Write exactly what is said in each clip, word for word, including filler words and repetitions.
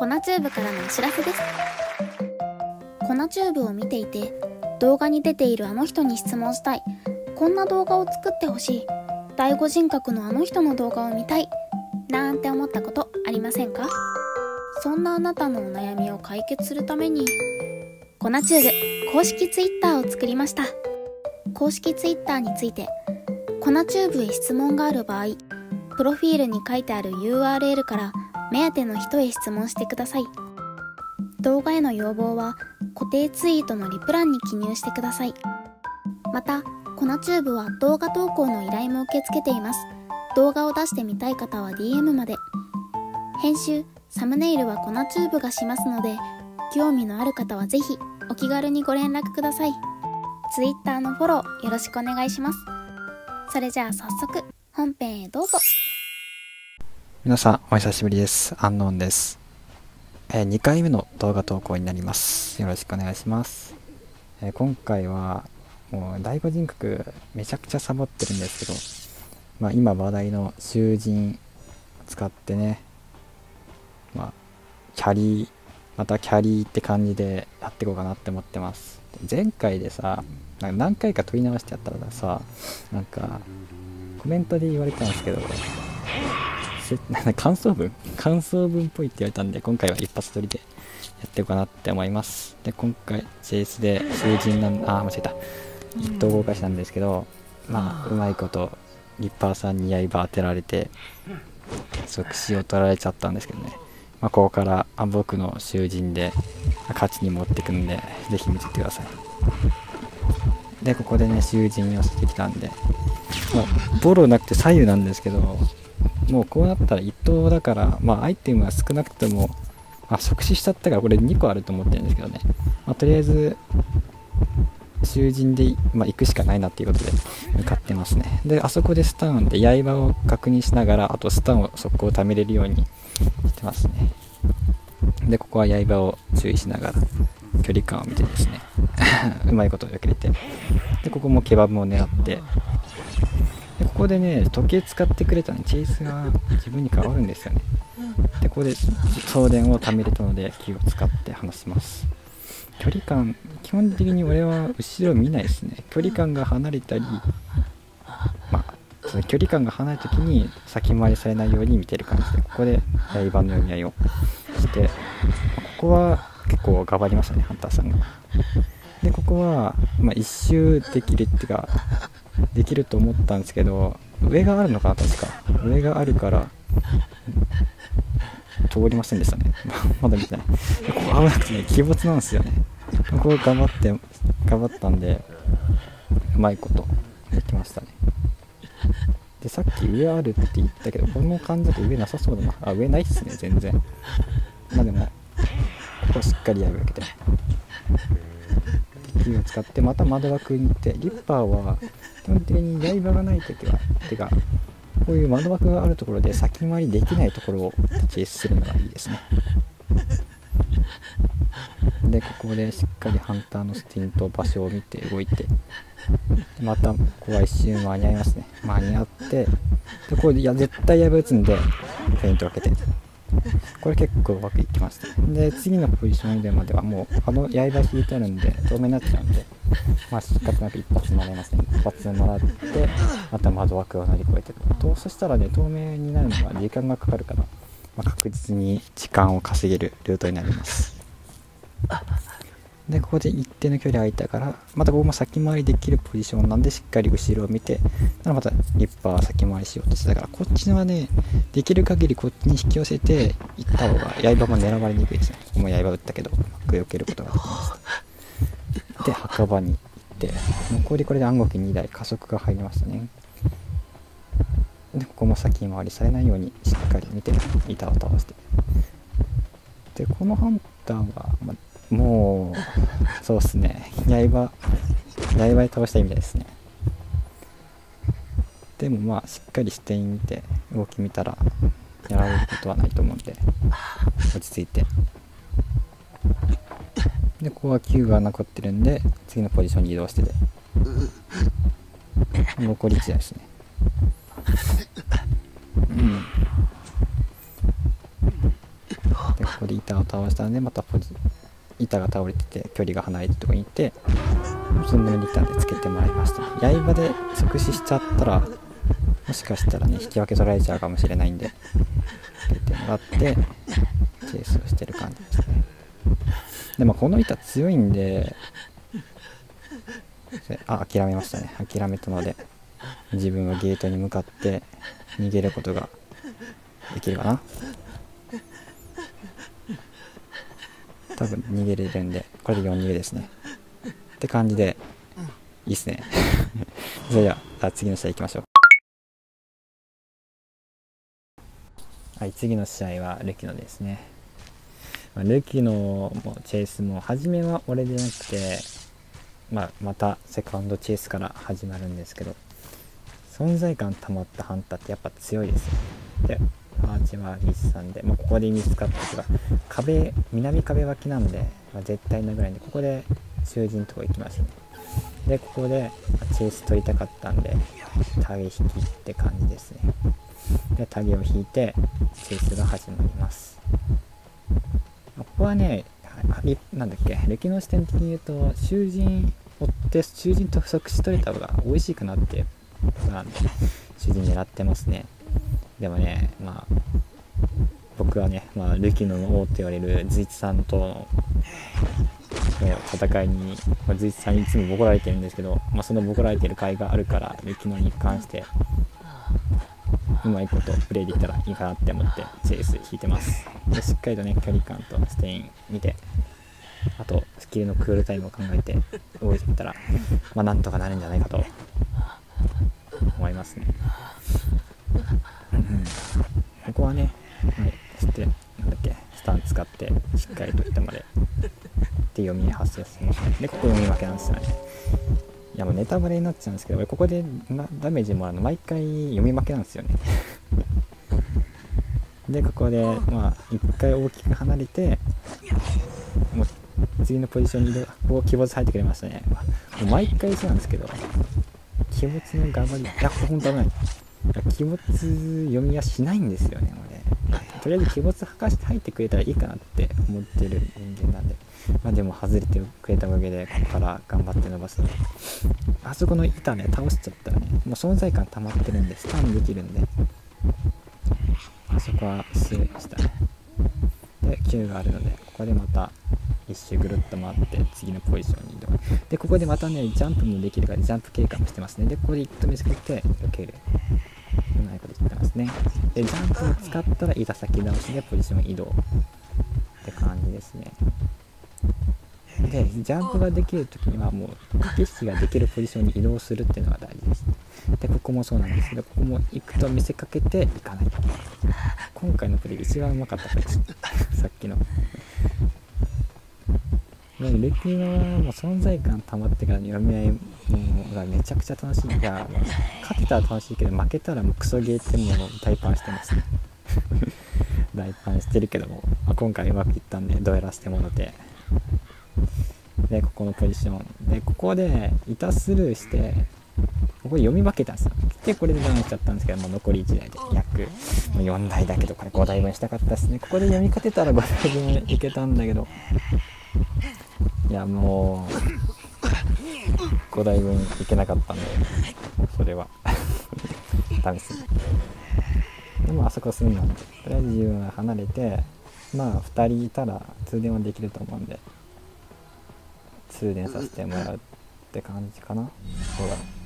コナチューブからのお知らせです。コナチューブを見ていて、動画に出ているあの人に質問したい、こんな動画を作ってほしい、第五人格のあの人の動画を見たいなんて思ったことありませんか？そんなあなたのお悩みを解決するために、コナチューブ公式ツイッターを作りました。公式ツイッターについて、コナチューブへ質問がある場合、プロフィールに書いてある ユーアールエル から目当ての人へ質問してください。動画への要望は固定ツイートのリプ欄に記入してください。また、コナチューブは動画投稿の依頼も受け付けています。動画を出してみたい方は ディーエム まで。編集、サムネイルはコナチューブがしますので、興味のある方はぜひお気軽にご連絡ください。ツイッターのフォローよろしくお願いします。それじゃあ早速本編へどうぞ。皆さんお久しぶりです。アンノーンです。えー、にかいめの動画投稿になります。よろしくお願いします。えー、今回はもう第五人格めちゃくちゃサボってるんですけど、まあ今話題の囚人使ってね、まあキャリーまたキャリーって感じでやっていこうかなって思ってます。前回でさ、なんか何回か問い直してやったらさ、なんかコメントで言われたんですけど。感想文感想文っぽいって言われたんで、今回は一発撮りでやっていこうかなって思います。で、今回 ジェイエス で囚人なんあー間違えた一等豪華士なんですけど、まあうまいことリッパーさんに刃当てられて即死を取られちゃったんですけどね、まあ、ここから僕の囚人で勝ちに持っていくんで、ぜひ見ててください。で、ここでね囚人をしてきたんで、もうボロなくて左右なんですけど、もうこうなったら一等だから、まあ、アイテムは少なくとも、あ、即死しちゃったからこれにこあると思ってるんですけどね、まあ、とりあえず囚人で、まあ、行くしかないなっていうことで向かってますね。で、あそこでスタンで刃を確認しながら、あとスタンを速攻貯めれるようにしてますね。で、ここは刃を注意しながら距離感を見てですねうまいことを避けれて、でここもケバブを狙って、でここでね時計使ってくれたのにチェイスが自分に変わるんですよね。でここで送電を貯めれたので気を使って話します。距離感、基本的に俺は後ろ見ないですね。距離感が離れたり、まあその距離感が離れた時に先回りされないように見てる感じで、ここで刃の読み合いをして、ここは結構頑張りましたね、ハンターさんが。でここは、まあ、一周できるっていうかできると思ったんですけど、上があるのかな、確か上があるから通りませんでしたねまだ見てない。ここ危なくてね鬼没なんですよね。ここ頑張って頑張ったんでうまいことできましたね。でさっき上あるって言ったけど、この感じだと上なさそうだなあ。上ないっすね全然。まあでもここしっかりやるわけで、キーを使ってまた窓枠に行って、リッパーは基本的に刃がない時は、てかこういう窓枠があるところで先回りできないところをチェイスするのがいいですね。でここでしっかりハンターのスティンと場所を見て動いて、またここは一瞬間に合いますね。間に合って、でここでいや絶対刃打つんでフェイントをかけて、これ結構うまくいきましたね。で次のポジション入れまではもうあの刃引いてあるんで透明になっちゃうんで、まあ仕方なく一発もらいますね。一発もらってまた窓枠を乗り越えてと、そしたらね透明になるのは時間がかかるから、まあ、確実に時間を稼げるルートになります。でここで一定の距離空いたから、またここも先回りできるポジションなんでしっかり後ろを見て、またリッパー先回りしようとしてたから、こっちのはねできる限りこっちに引き寄せていった方が刃も狙われにくいですね。ここも刃打ったけどうまく避けることができました。で墓場に行って、残りこれで暗号機にだい加速が入りましたね。でここも先回りされないようにしっかり見て板を倒して、でこのハンターは、まあもうそうっすね、刃刃で倒したいみたいですね。でもまあしっかり視点見て動き見たらやられることはないと思うんで落ち着いて、でここはきゅうが残ってるんで次のポジションに移動して、で残りいちだしね、うん。でここれで板を倒したので、またポジ板が倒れてて距離が離れてるとこに行って金のリターンでつけてもらいました。刃で即死しちゃったらもしかしたらね引き分け取られちゃうかもしれないんでつけてもらってチェイスをしてる感じですね。でもこの板強いんで、あ、諦めましたね。諦めたので自分はゲートに向かって逃げることができるかな。多分逃げれるんで、これでよん逃げですねって感じでいいっすね。それでは次の試合いきましょう。はい、次の試合はルキノですね。ルキノもチェイスも初めは俺でなくて、まあ、またセカンドチェイスから始まるんですけど、存在感たまったハンターってやっぱ強いですよ。でアーチマーギスさんで、まあ、ここで見つかったんですが、壁南壁脇なんで、まあ、絶対のぐらいで、ここで囚人のとこ行きますね。でここでチェイス取りたかったんでタゲ引きって感じですね。でタゲを引いてチェイスが始まります。ここはね、なんだっけ、歴の視点的に言うと囚人追って囚人と不足しといた方が美味しくなってことなんで囚人狙ってますね。でもね、まあ僕はね、まあ、ルキノの王と言われるズイチさんとの、ね、戦いに、まあ、ズイチさんにいつもボコられてるんですけど、まあ、そのボコられてる甲斐があるからルキノに関してうまいことプレイできたらいいかなって思ってチェイス引いてます。でしっかりとね距離感とステイン見て、あとスキルのクールタイムを考えて動いていったら、まあ、なんとかなるんじゃないかと思いますね。ここはね、はい、そしてなんだっけ、スタン使ってしっかりと板までって読み発生するので、ここ読み負けなんですよね。いやもうネタバレになっちゃうんですけど、俺ここでダメージもらうの毎回読み負けなんですよね。でここでまあ一回大きく離れて、もう次のポジションにここ鬼没入ってくれましたね。もう毎回そうなんですけど、鬼没の頑張り、いやほんと危ない。鬼没読みはしないんですよね。俺とりあえず鬼没吐かして入ってくれたらいいかなって思ってる人間なんで、まあ、でも外れてくれたおかげでここから頑張って伸ばすので、あそこの板ね倒しちゃったらね、もう存在感溜まってるんでスタンできるんで、あそこは強いでしたね。できゅうがあるので、ここでまた一周ぐるっと回って次のポジションに移動で、ここでまたねジャンプもできるからジャンプ経過もしてますね。でここで一投目つけて避ける、うまいこと言ってますね。でジャンプを使ったら板先倒しでポジション移動って感じですね。でジャンプができるときにはもう駆け引きができるポジションに移動するっていうのが大事です。でここもそうなんですけど、ここも行くと見せかけて行かない。今回のプレイ一番うまかったプレイさっきの。でルキノはもう存在感たまってからの読み合いがめちゃくちゃ楽しい。いや勝てたら楽しいけど、負けたらもうクソゲーってもう大パンしてますね。大パンしてるけども、まあ、今回うまくいったんでどうやらしてもらって、でここのポジションでここで板スルーしてここ読み負けたんですよ。でこれでダメしちゃったんですけど、もう残りいちだいで約よん台だけど、これごだいぶんしたかったですね。ここで読み勝てたらごだいぶんいけたんだけど、いやもうごだいぶんいけなかったんで、それはダメですね。でもあそこすんなんで、とりあえず自分は離れて、まあふたりいたら通電はできると思うんで通電させてもらうって感じかな。そうだね。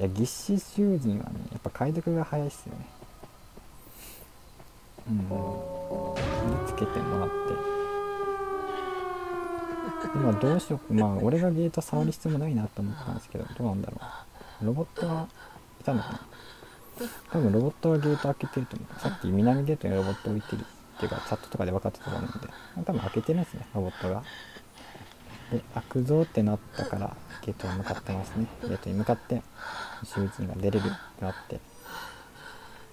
いや、ぎっし囚人はねやっぱ解読が早いっすよね。うん、つけてもらって今どうしよう、まあ俺がゲート触る必要もないなと思ったんですけど、どうなんだろう。ロボットはいたのかな。多分ロボットはゲート開けてると思う。さっき南ゲートにロボット置いてるっていうかチャットとかで分かってたと思うんで、多分開けてないですね、ロボットが。で開くぞってなったからゲートに向かってますね。ゲートに向かって囚人が出れるってなって、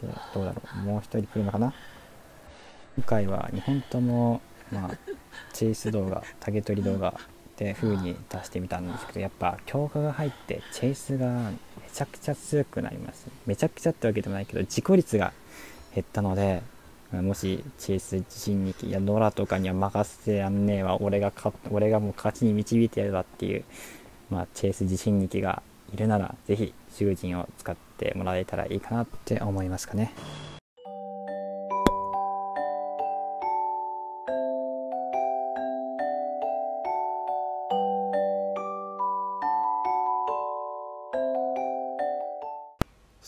でどうだろう、もう一人来るのかな。今回はにほんともまあチェイス動画、タゲ取り動画って風に出してみたんですけど、やっぱ強化が入ってチェイスがめちゃくちゃ強くなります。めちゃくちゃってわけでもないけど自己率が減ったので、もしチェイス自身に、いや、ノラとかには任せらんねえわ、俺がか、俺がもう勝ちに導いてやるわっていう、まあ、チェイス自身に気がいるなら、ぜひ囚人を使ってもらえたらいいかなって思いますかね。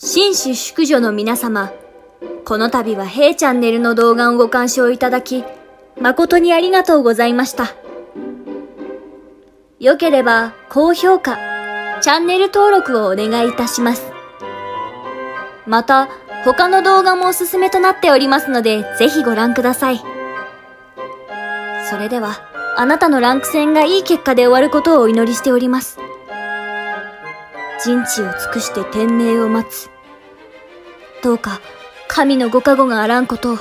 紳士淑女の皆様、この度は平チャンネルの動画をご鑑賞いただき、誠にありがとうございました。良ければ高評価、チャンネル登録をお願いいたします。また、他の動画もおすすめとなっておりますので、ぜひご覧ください。それでは、あなたのランク戦がいい結果で終わることをお祈りしております。人知を尽くして天命を待つ。どうか、神のご加護があらんことを。